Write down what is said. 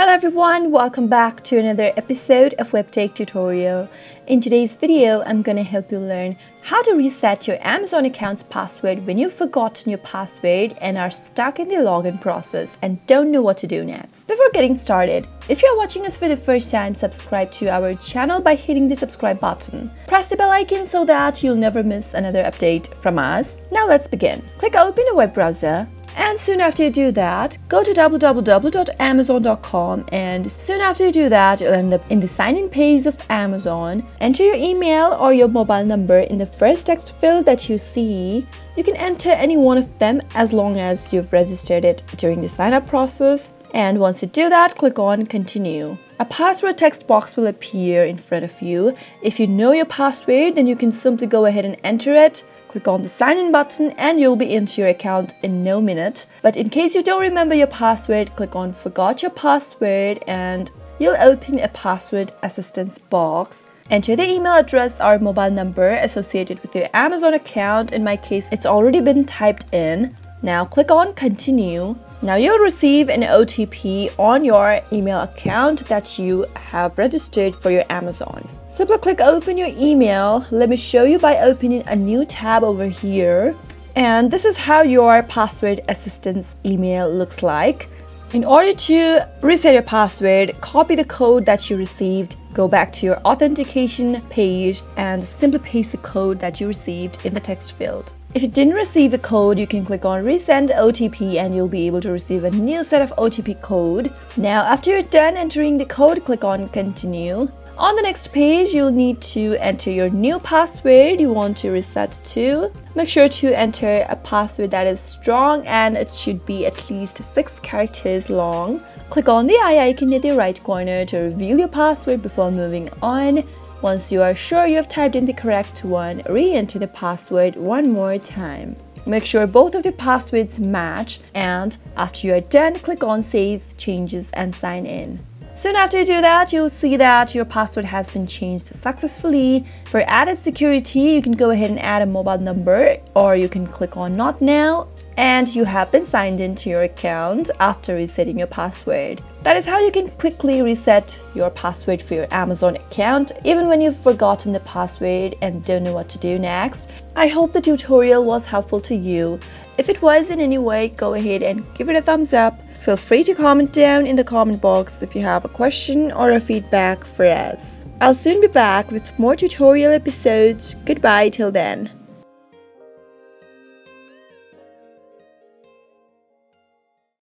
Hello everyone, welcome back to another episode of WebTech tutorial. In today's video, I'm going to help you learn how to reset your Amazon account's password when you've forgotten your password and are stuck in the login process and don't know what to do next. Before getting started, if you're watching us for the first time, subscribe to our channel by hitting the subscribe button. Press the bell icon so that you'll never miss another update from us. Now let's begin. Click open a web browser. And soon after you do that, go to www.amazon.com, and soon after you do that, you'll end up in the sign-in page of Amazon. Enter your email or your mobile number in the first text field that you see. You can enter any one of them as long as you've registered it during the sign-up process. And once you do that, click on continue. A password text box will appear in front of you. If you know your password, then you can simply go ahead and enter it. Click on the sign in button and you'll be into your account in no minute. But in case you don't remember your password, click on forgot your password and you'll open a password assistance box. Enter the email address or mobile number associated with your Amazon account. In my case, it's already been typed in. Now click on continue. Now you'll receive an OTP on your email account that you have registered for your Amazon. Simply click open your email. Let me show you by opening a new tab over here. And this is how your password assistance email looks like. In order to reset your password, copy the code that you received, go back to your authentication page and simply paste the code that you received in the text field. If you didn't receive the code, you can click on resend OTP and you'll be able to receive a new set of OTP code. Now after you're done entering the code, click on continue. On the next page, you'll need to enter your new password you want to reset to. Make sure to enter a password that is strong and it should be at least 6 characters long. Click on the eye icon at the right corner to reveal your password before moving on. Once you are sure you have typed in the correct one, re-enter the password one more time. Make sure both of the passwords match, and after you are done, click on Save Changes and sign in. Soon after you do that, you'll see that your password has been changed successfully. For added security, you can go ahead and add a mobile number, or you can click on Not Now, and you have been signed into your account after resetting your password. That is how you can quickly reset your password for your Amazon account, even when you've forgotten the password and don't know what to do next. I hope the tutorial was helpful to you. If it was in any way, go ahead and give it a thumbs up. Feel free to comment down in the comment box if you have a question or a feedback for us. I'll soon be back with more tutorial episodes. Goodbye till then.